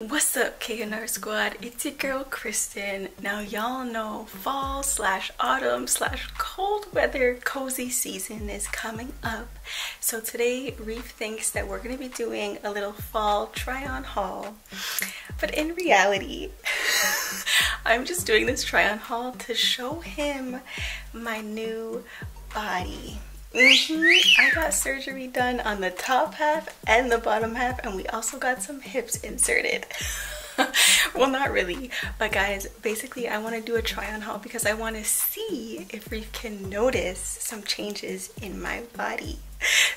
What's up, K&R Squad? It's your girl Kristen. Now y'all know fall slash autumn slash cold weather cozy season is coming up. So today Reef thinks that we're going to be doing a little fall try on haul. But in reality, I'm just doing this try on haul to show him my new body. I got surgery done on the top half and the bottom half, and we also got some hips inserted. Well, not really, but guys, basically I want to do a try on haul because I want to see if Reef can notice some changes in my body,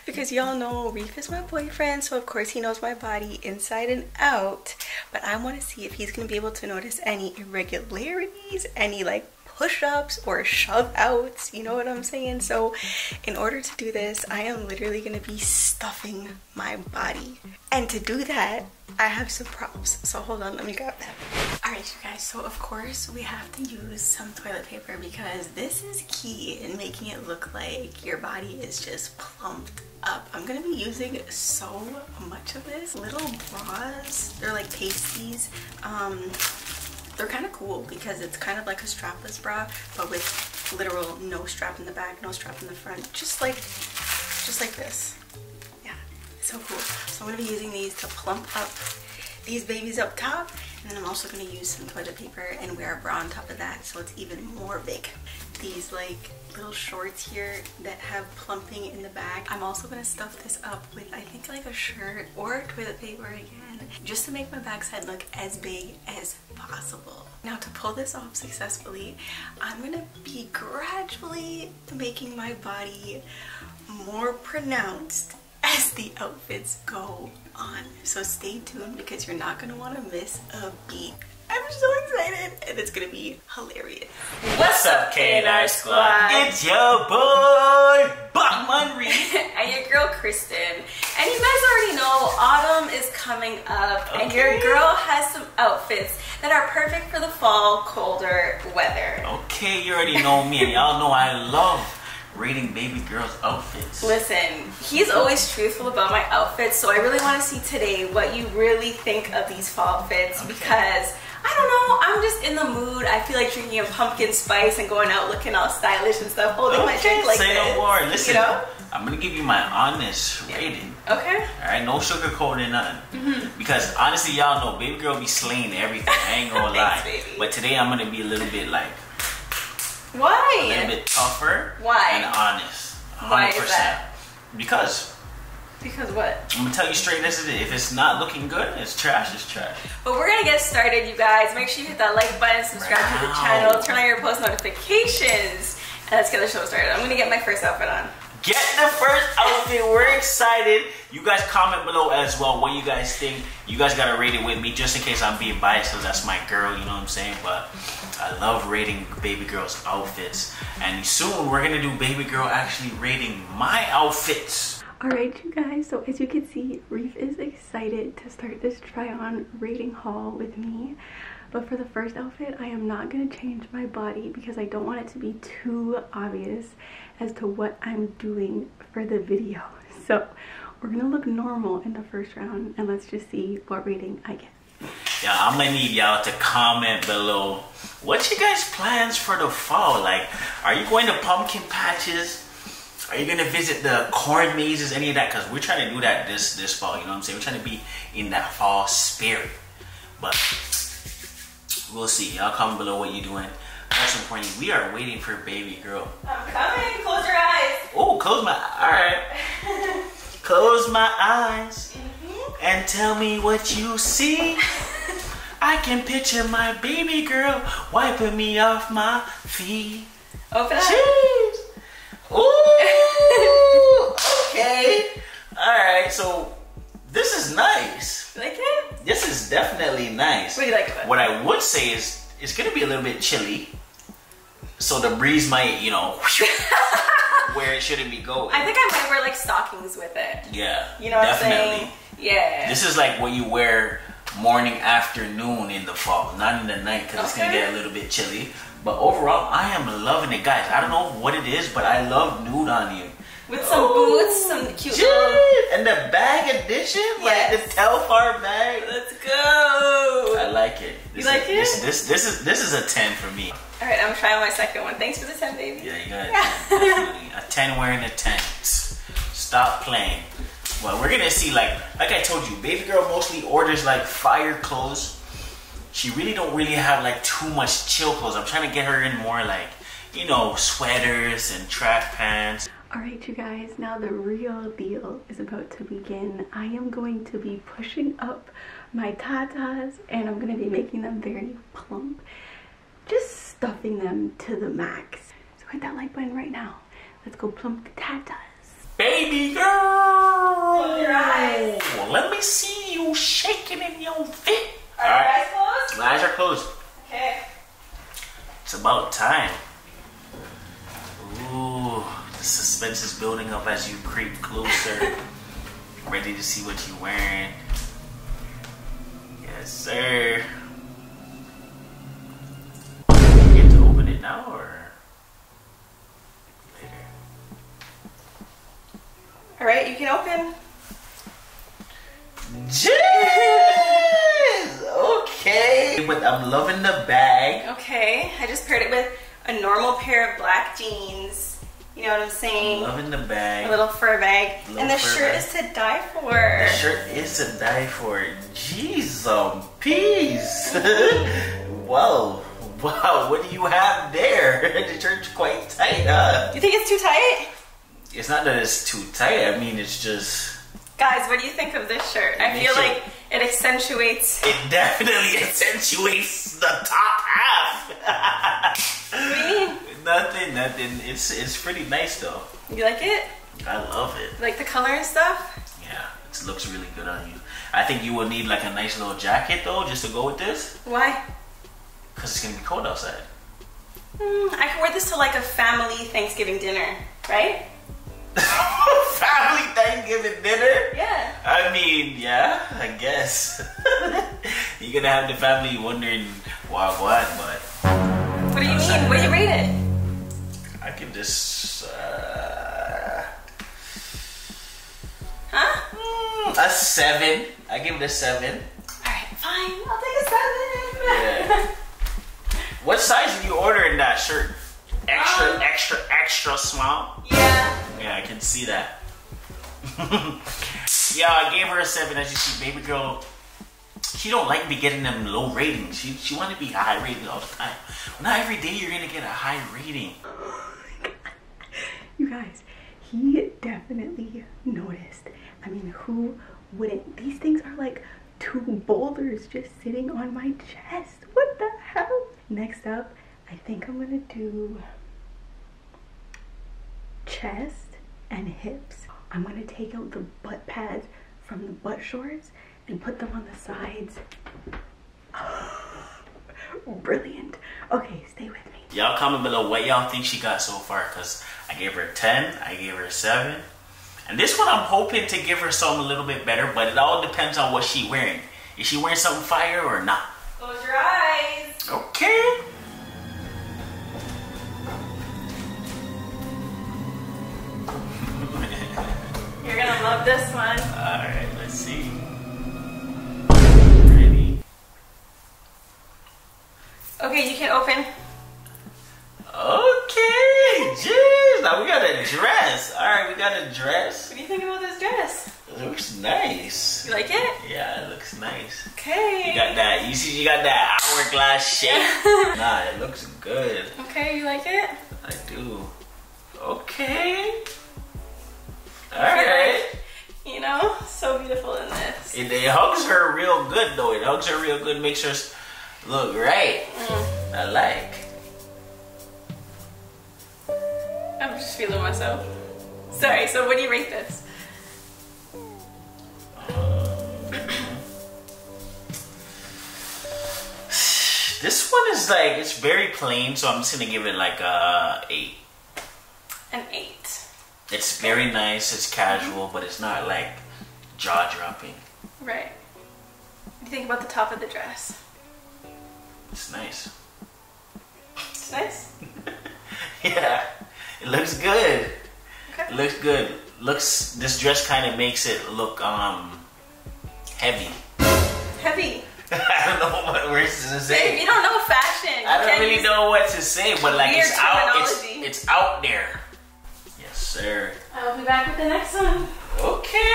because y'all know Reef is my boyfriend, so of course he knows my body inside and out. But I want to see if he's gonna be able to notice any irregularities, any like push-ups or shove-outs, you know what I'm saying? So in order to do this, I am literally gonna be stuffing my body. And to do that, I have some props. So hold on, let me grab that. All right, you guys, so of course we have to use some toilet paper because this is key in making it look like your body is just plumped up. I'm gonna be using so much of this. Little bras, they're like pasties. They're kind of cool because it's kind of like a strapless bra, but with literal no strap in the back, no strap in the front, just like this. Yeah, it's so cool. So I'm gonna be using these to plump up these babies up top, and then I'm also gonna use some toilet paper and wear a bra on top of that, so it's even more big. These like little shorts here that have plumping in the back, I'm also gonna stuff this up with, I think, like a shirt or toilet paper again, just to make my backside look as big as possible. Now to pull this off successfully, I'm gonna be gradually making my body more pronounced as the outfits go on. So stay tuned because you're not gonna wanna miss a beat. I'm so excited and it's gonna be hilarious. What's up, K&R Squad? It's your boy, Bachman Reef. And your girl, Kristen. And you guys already know autumn is coming up, okay. And your girl has some outfits that are perfect for the fall, colder weather. Okay, you already know me, and y'all know I love rating baby girl's outfits. Listen, he's always truthful about my outfits, so I really want to see today what you really think of these fall fits, okay. Because I don't know, I'm just in the mood. I feel like drinking a pumpkin spice and going out looking all stylish and stuff, holding okay, my drink like say this. Say no more. Listen, you know? I'm going to give you my honest rating. Okay. All right, no sugarcoating, nothing. Mm-hmm. Because honestly, y'all know, baby girl be slaying everything. I ain't going to lie. Baby. But today I'm going to be a little bit like... Why? A little bit tougher. Why? And honest. 100%. Why is that? Because... Because what? I'm gonna tell you straight as it is. If it's not looking good, it's trash, it's trash. But we're gonna get started, you guys. Make sure you hit that like button, subscribe to the channel, turn on your post notifications, and let's get the show started. I'm gonna get my first outfit on. Get the first outfit, we're excited. You guys comment below as well what you guys think. You guys gotta rate it with me just in case I'm being biased because that's my girl, you know what I'm saying? But I love rating baby girl's outfits. And soon we're gonna do baby girl actually rating my outfits. Alright, you guys, so as you can see, Reef is excited to start this try-on rating haul with me. But for the first outfit, I am not going to change my body because I don't want it to be too obvious as to what I'm doing for the video. So we're going to look normal in the first round, and let's just see what rating I get. Yeah, I'm going to need y'all to comment below. What's you guys' plans for the fall? Like, are you going to pumpkin patches? Are you gonna visit the corn mazes, any of that? Because we're trying to do that this fall, you know what I'm saying? We're trying to be in that fall spirit. But we'll see. Y'all comment below what you're doing. Most importantly, we are waiting for baby girl. I'm coming. Close your eyes. Oh, close my eyes. All right. Close my eyes and tell me what you see. I can picture my baby girl wiping me off my feet. Open up. Jeez. Ooh, okay. Alright, so this is nice. You like it? This is definitely nice. What do you like about it? What I would say is it's gonna be a little bit chilly. So the breeze might, you know, where it shouldn't be going. I think I might wear like stockings with it. Yeah. You know what I'm saying? Yeah. This is like what you wear morning, afternoon in the fall, not in the night, because it's gonna get a little bit chilly. But overall, I am loving it, guys. I don't know what it is, but I love nude on you. with some boots, some cute little... And the bag edition? Yes. Like the Telfar bag? Let's go! I like it. This is a 10 for me. Alright, I'm trying my second one. Thanks for the 10, baby. Yeah, you got it. Yeah. A 10 wearing a 10. Stop playing. Well, we're gonna see, like I told you, baby girl mostly orders like fire clothes. She really don't really have like too much chill clothes. I'm trying to get her in more like, you know, sweaters and track pants. Alright you guys, now the real deal is about to begin. I am going to be pushing up my tatas and I'm going to be making them very plump. Just stuffing them to the max. So hit that like button right now. Let's go plump the tatas. Baby girl! Close your eyes. Let me see you shaking in your feet. Are your eyes closed? My eyes are closed. Okay. It's about time. Ooh, the suspense is building up as you creep closer. Ready to see what you're wearing. Yes, sir. You get to open it now or later? All right, you can open. Jeez! Okay. But I'm loving the bag. Okay, I just paired it with a normal pair of black jeans, you know what I'm saying? Loving the bag. A little fur bag. And the shirt is to die for. The shirt is to die for. Jeez, peace. Whoa. Wow, what do you have there? The shirt's quite tight, huh? You think it's too tight? It's not that it's too tight, I mean it's just... Guys, what do you think of this shirt? I feel like it accentuates... It definitely accentuates the top half. What do you mean? Nothing, nothing. It's pretty nice though. You like it? I love it. Like the color and stuff? Yeah, it looks really good on you. I think you will need like a nice little jacket though, just to go with this. Why? Because it's going to be cold outside. I could wear this to like a family Thanksgiving dinner, right? Family Thanksgiving dinner? Yeah. I mean, yeah, I guess. You're gonna have the family wondering why what, but. What do you mean? What do you rate it? I give this. A 7. I give it a 7. Alright, fine. I'll take a 7. Yeah. What size did you order in that shirt? Extra, extra, extra small? Yeah. Yeah, I can see that. Yeah, I gave her a 7. As you see, baby girl, she don't like me getting them low ratings. She want to be high rated all the time. Not every day you're going to get a high rating. Oh my God. You guys, he definitely noticed. I mean, who wouldn't? These things are like two boulders just sitting on my chest. What the hell? Next up, I think I'm going to do chest and hips. I'm gonna take out the butt pads from the butt shorts and put them on the sides. Brilliant. Okay, stay with me. Y'all comment below what y'all think she got so far, because I gave her a 10, I gave her a 7. And this one I'm hoping to give her something a little bit better, but it all depends on what she's wearing. Is she wearing something fire or not? Close your eyes. Okay. You're gonna love this one. Alright, let's see. Ready? Okay, you can open. Okay, jeez. Now we got a dress. Alright, we got a dress. What do you think about this dress? It looks nice. You like it? Yeah, it looks nice. Okay. You got that, you see, you got that hourglass shape. Nah, it looks good. Okay, you like it? I do. Okay. Alright. You know, so beautiful in this. It hugs her real good though. It hugs her real good, makes her look right. I like. I'm just feeling myself. Sorry, so what do you rate this? This one is like, it's very plain, so I'm just gonna give it like a 8. An 8. It's very nice, it's casual, but it's not like jaw-dropping. Right. What do you think about the top of the dress? It's nice. It's nice? Yeah, it looks good. Okay. Looks good. Looks, this dress kind of makes it look heavy. Heavy. I don't know what words to say. If you don't know fashion, I don't really know what to say, but like it's out, it's out there. Yes, sir. I'll be back with the next one. Okay.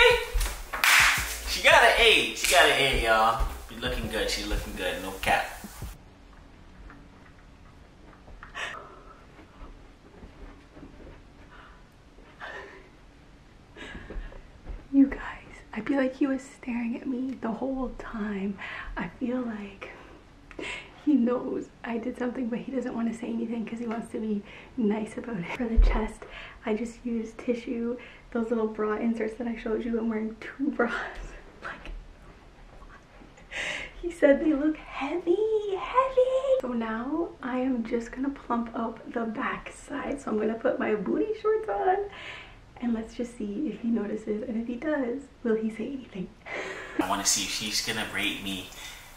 She got an A. She got an A, y'all. She's looking good. She's looking good. No cap. You guys, I feel like he was staring at me the whole time. I feel like he knows I did something, but he doesn't want to say anything because he wants to be nice about it. For the chest, I just used tissue, those little bra inserts that I showed you. I'm wearing 2 bras. Like, he said they look heavy, heavy. So now I am just gonna plump up the back side. So I'm gonna put my booty shorts on. And let's just see if he notices, and if he does, will he say anything? I want to see if she's gonna rate me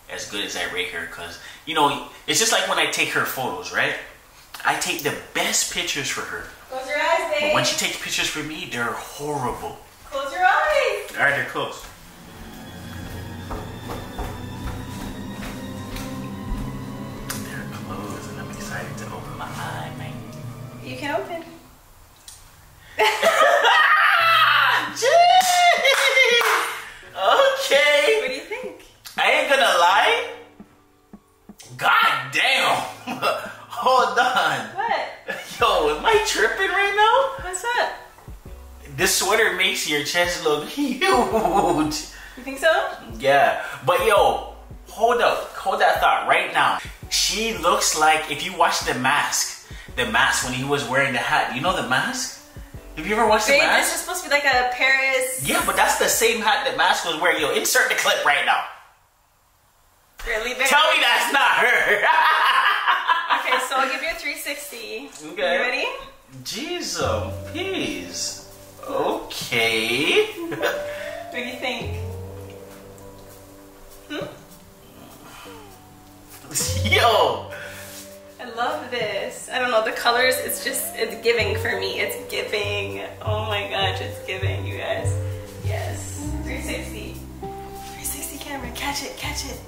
as good as I rate her, because you know, it's just like when I take her photos, right? I take the best pictures for her. Close your eyes, babe. But when she takes pictures for me, they're horrible. Close your eyes. All right, they're closed. They're closed, and I'm excited to open my eye, man. You can open. Okay. What do you think? I ain't gonna lie. God damn. Hold on. What? Yo, am I tripping right now? What's up? This sweater makes your chest look huge. You think so? Yeah. But yo, hold up. Hold that thought right now. She looks like, if you watch The Mask when he was wearing the hat. You know The Mask? Have you ever watched The Mask? This is supposed to be like a Paris. Yeah, but that's the same hat that Mask was wearing. Yo, insert the clip right now. Really, babe? Tell me that's not her. Okay, so I'll give you a 360. Okay. You ready? Jesus, please. Okay. What do you think? Hmm? Yo. I love this. I don't know, the colors, it's just, it's giving for me. It's giving. Oh my gosh, it's giving, you guys. Yes. 360. 360 camera. Catch it, catch it.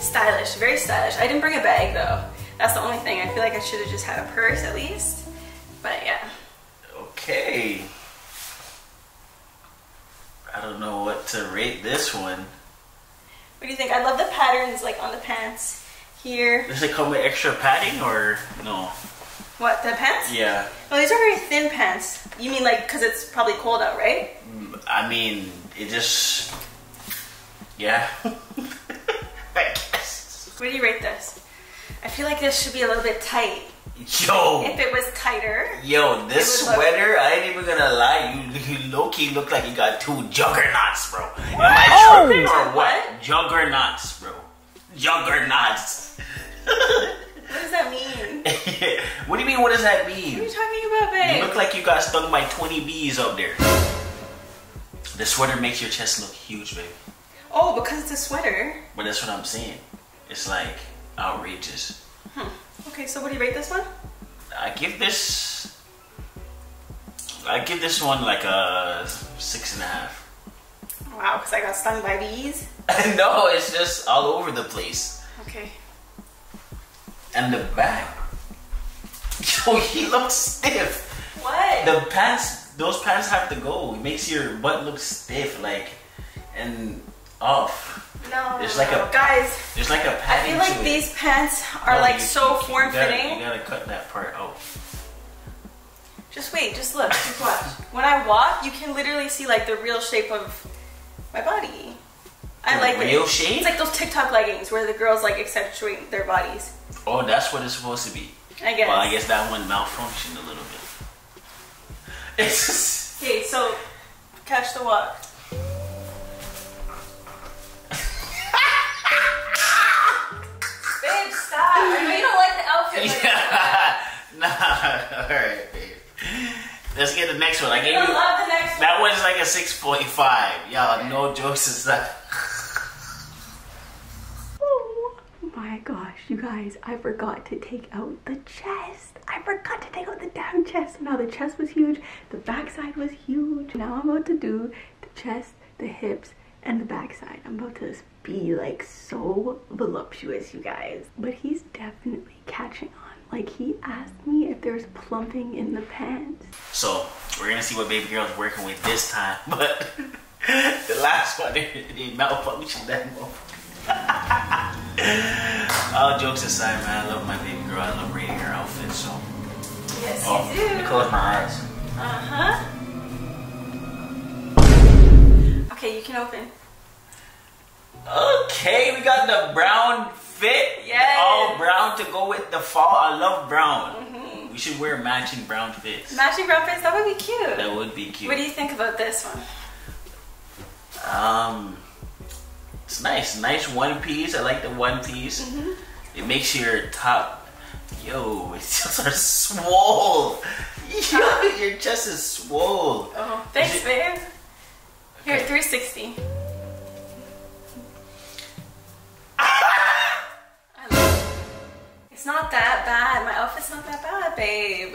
Stylish, very stylish. I didn't bring a bag though. That's the only thing. I feel like I should have just had a purse at least. But yeah. Okay. I don't know what to rate this one. What do you think? I love the patterns like on the pants. Here. Does it come with extra padding or no? What, the pants? Yeah. No, these are very thin pants. You mean like because it's probably cold out, right? I mean, it just... yeah. I guess. Where do you rate this? I feel like this should be a little bit tight. Yo! If it was tighter... yo, this sweater, I ain't even gonna lie, you low-key look like you got 2 juggernauts, bro. What? Am I tripping or what? Juggernauts, bro. Juggernauts. What does that mean? What do you mean, what does that mean? What are you talking about, babe? You look like you got stung by 20 bees up there. The sweater makes your chest look huge, babe. Oh, because it's a sweater. But that's what I'm saying. It's like outrageous. Hmm. Okay, so what do you rate this one? I give this one like a 6.5. Wow, because I got stung by bees? No, it's just all over the place. Okay. And the back. Yo, he looks stiff. What? The pants, those pants have to go. It makes your butt look stiff, like, and off. No, there's like a, guys, there's like a pattern. I feel like these pants are like so form-fitting. You gotta cut that part out. Just wait, just look, just watch. When I walk, you can literally see like the real shape of my body. I like real shape? It's like those TikTok leggings where the girls like accentuate their bodies. Oh, that's what it's supposed to be. I guess. Well, I guess that one malfunctioned a little bit. Okay, so catch the walk. Babe, stop. I know you don't like the outfit. Yeah. Nah. All right, babe. Let's get the next one. I gave you. Love the next one. That one's like a 6.5. Y'all, no jokes is that. Oh my gosh, you guys, I forgot to take out the chest. I forgot to take out the damn chest. Now the chest was huge, the backside was huge. Now I'm about to do the chest, the hips, and the backside. I'm about to be like so voluptuous, you guys. But he's definitely catching on. Like, he asked me if there's plumping in the pants. So we're gonna see what baby girl's working with this time, but the last one, they malfunctioned that moment. All jokes aside, man, I love my baby girl. I love reading her outfit, so. Yes, oh, you do. I close my eyes. Uh-huh. Okay, you can open. Okay, we got the brown fit. Yes. All brown to go with the fall. I love brown. Mm-hmm. We should wear matching brown fits. Matching brown fits, that would be cute. That would be cute. What do you think about this one? It's nice. Nice one piece. I like the one piece. Mm-hmm. It makes your top, yo, it's just swole. Yo, your chest is swole. Oh, thanks, babe. Here, 360. It's not that bad. My outfit's not that bad, babe.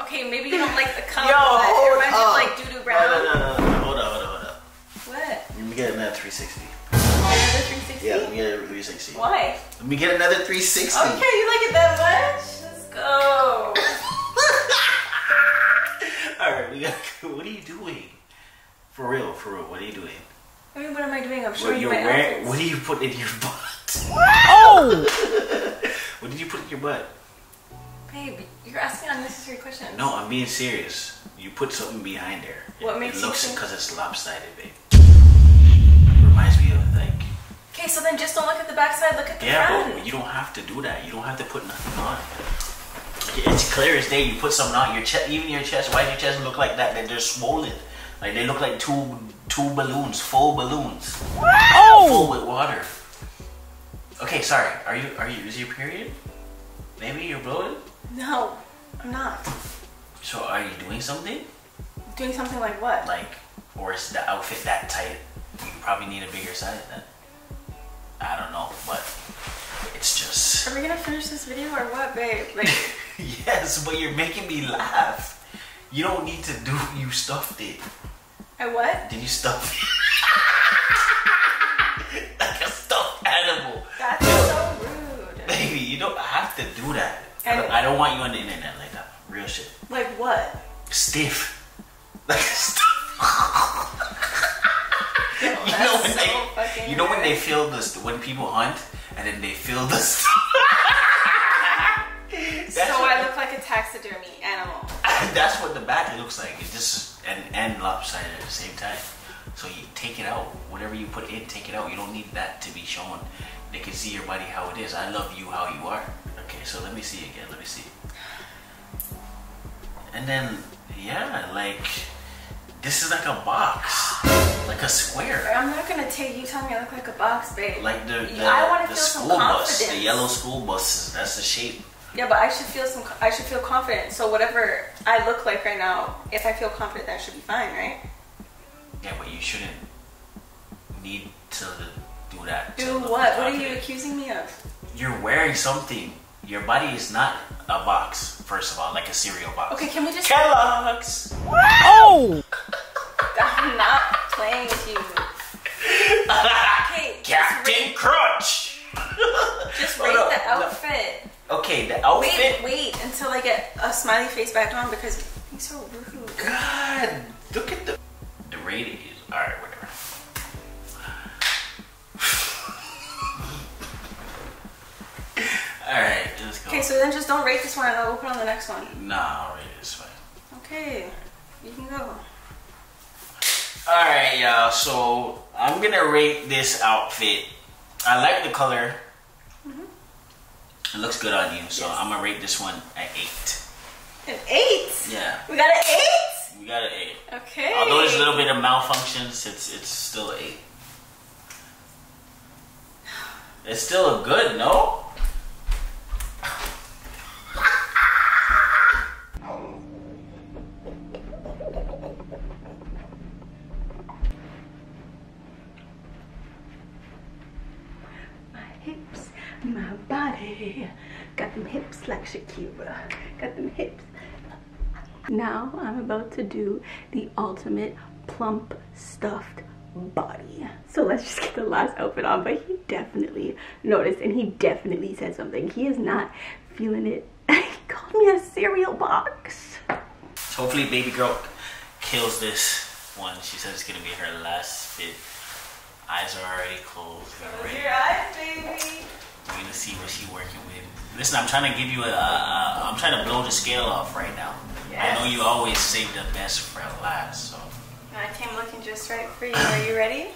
Okay, maybe you don't like the color. Yo, hold it reminds you of like doo-doo brown. No. Hold up. What? Let me get another 360. Another 360? Yeah, let me get another 360. Why? Let me get another 360. Okay, you like it that much? Let's go. Alright, we got. What are you doing? For real, what are you doing? I mean, what am I doing? I'm showing you my outfits. What do you put in your butt? Oh! What did you put in your butt? Babe, you're asking unnecessary questions. No, I'm being serious. You put something behind there. What makes it looks you think? Because it's lopsided, babe. It reminds me of like. Okay, so then just don't look at the backside. Look at the front. Yeah, but you don't have to do that. You don't have to put nothing on. It's clear as day. You put something on your chest, even your chest. Why does your chest look like that? They're swollen. Like they look like two balloons, full balloons. Oh! Full with water. Okay, sorry. Are you? Is your period? Maybe you're bloated. No, I'm not. So are you doing something? Doing something like what? Like, or is the outfit that tight? You probably need a bigger size then. I don't know, but it's just. Are we gonna finish this video or what, babe? Like. Yes, but you're making me laugh. You don't need to do. You stuffed it. I what? Did you stuff it? Like a stuffed animal. That's so rude. Baby, you don't have to do that. I don't want you on the internet like that. Real shit. Like what? Stiff. Like a stuff. Yo, you know when so they, you know when they feel this when people hunt and then they feel the stuff. So I look like a taxidermy animal. That's what the back looks like. It's just and lopsided at the same time. So you take it out. Whatever you put in, take it out. You don't need that to be shown. They can see your body how it is. I love you how you are. Okay, so let me see again. Let me see. And then, yeah, like, this is like a box. Like a square. I'm not going to take you telling me I look like a box, babe. Like I want to feel some confidence. The school bus, the yellow school buses, that's the shape. Yeah, but I should feel confident. So whatever I look like right now, if I feel confident, that should be fine, right? Yeah, but you shouldn't need to do that. Do what? What are you accusing me of? You're wearing something. Your body is not a box, first of all, like a cereal box. Okay, can we just Kellogg's? What? Oh! I'm not playing with you. Okay, Captain Crunch. Just rate the outfit. Okay, the outfit. Wait until I get a smiley face back on because you're so rude. God, look at the rating. All right, whatever. All right, let's go. Okay, so then just don't rate this one. I'll put on the next one. Nah, I'll rate it this way. Okay, you can go. All right, y'all. So I'm gonna rate this outfit. I like the color. It looks good on you, so yes. I'm gonna rate this one at 8. An 8? Yeah. We got an 8? We got an 8. Okay. Although there's a little bit of malfunctions, it's still 8. It's still a good, no? my body. Got them hips like Shakira. Got them hips. Now I'm about to do the ultimate plump stuffed body. So let's just get the last outfit on, but he definitely noticed and he definitely said something. He is not feeling it. He called me a cereal box. Hopefully baby girl kills this one. She said it's gonna be her last fit. Eyes are already closed. Close your eyes, baby. We're gonna see what she's working with. Listen, I'm trying to give you a, I'm trying to blow the scale off right now. Yes. I know you always save the best for last, so. I came looking just right for you. Are you ready?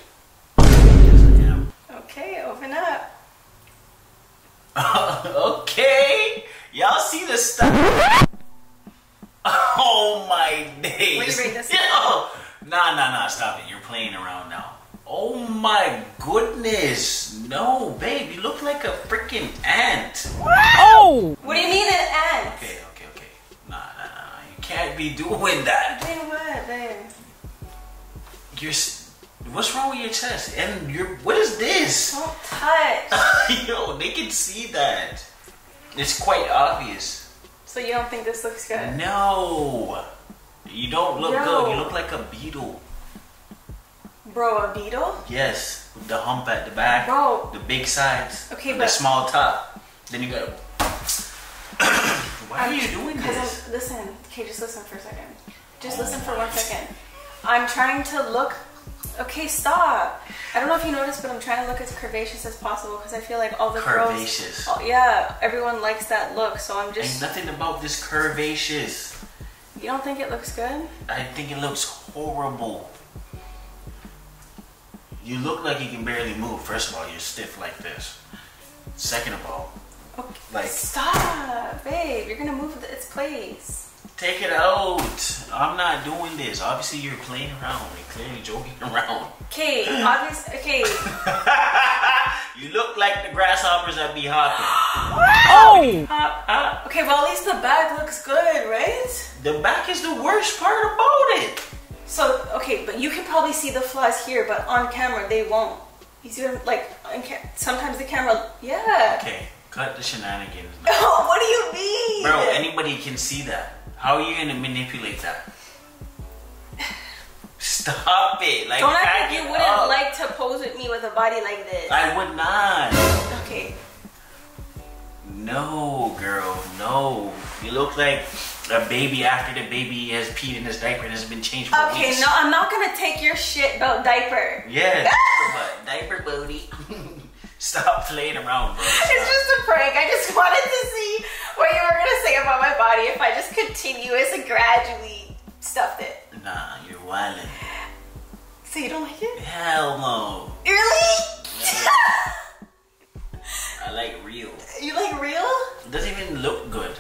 Yes, I am. Okay, open up. Okay. Y'all see the stuff? Oh my days. Will you read this? Yo. Nah, stop it. You're playing around now. Oh my goodness. No, babe, you look like a freaking ant. What? Oh! What do you mean an ant? Okay. Nah. You can't be doing that. Doing what, babe? What's wrong with your chest? And what is this? Don't touch. Yo, they can see that. It's quite obvious. So you don't think this looks good? No. You don't look good. You look like a beetle. Bro, a beetle? Yes, with the hump at the back, bro. The big sides, okay, but the small top. Then you go. Why are you doing this? Listen, okay, just listen for a second. Just listen for 1 second. I'm trying to look. Okay, stop. I don't know if you noticed, but I'm trying to look as curvaceous as possible because I feel like all the curvaceous. Girls, yeah, everyone likes that look, so I'm just. Ain't nothing about this curvaceous. You don't think it looks good? I think it looks horrible. You look like you can barely move. First of all, you're stiff like this. Second of all, okay, like stop, babe. You're gonna move its place. Take it out. I'm not doing this. Obviously, you're playing around. You're clearly joking around. Okay, obviously. Okay. You look like the grasshoppers that be hopping. Oh. Okay, well at least the back looks good, right? The back is the worst part about it. So, okay, but you can probably see the flaws here, but on camera, they won't. You see them, like, sometimes the camera, yeah. Okay, cut the shenanigans. Oh, what do you mean? Bro, anybody can see that. How are you going to manipulate that? Stop it. Like, don't act like you wouldn't like to pose with me with a body like this. I would not. Okay. No, girl, no. You look like a baby after the baby has peed in his diaper and has been changed for weeks. No, I'm not gonna take your shit about diaper. Yeah, diaper booty. Stop playing around, bro. Stop. It's just a prank. I just wanted to see what you were gonna say about my body if I just continuously gradually stuffed it. Nah, you're wildin'. So you don't like it? Hell no. Really? Yeah. I like real. You like real? It doesn't even look good.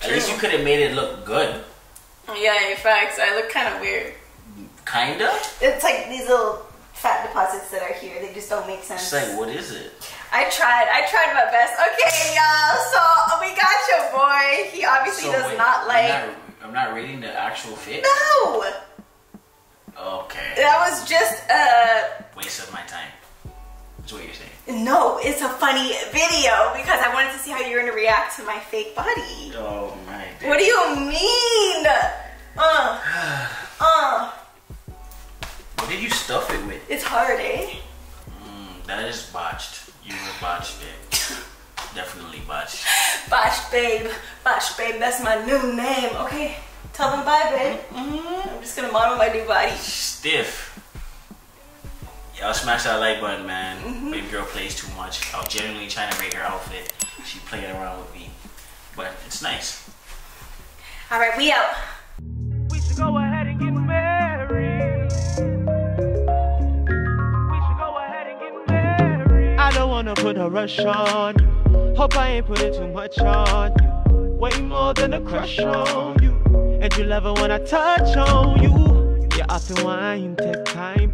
True. At least you could have made it look good. Yeah, in fact, I look kind of weird. Kinda? It's like these little fat deposits that are here. They just don't make sense. It's like, what is it? I tried my best. Okay, y'all. So we got your boy. He obviously does not like. I'm not reading the actual fit. No. Okay. That was just a waste of my time. That's what you're saying. No, it's a funny video because I wanted to see how you're going to react to my fake body. Oh my goodness. What do you mean? What did you stuff it with? It's hard, eh? That is botched. You were botched, babe. Definitely botched. Botched, babe. Botched, babe. That's my new name. Okay, tell them bye, babe. I'm just going to model my new body. Stiff. Y'all smash that like button, man. Baby girl plays too much. I was genuinely trying to rate her outfit. She played around with me. But it's nice. Alright, we out. We should go ahead and get married. We should go ahead and get married. I don't wanna put a rush on you. Hope I ain't putting too much on you. Way more than a crush on you. And you love it when I touch on you. Yeah, I feel wine, take time.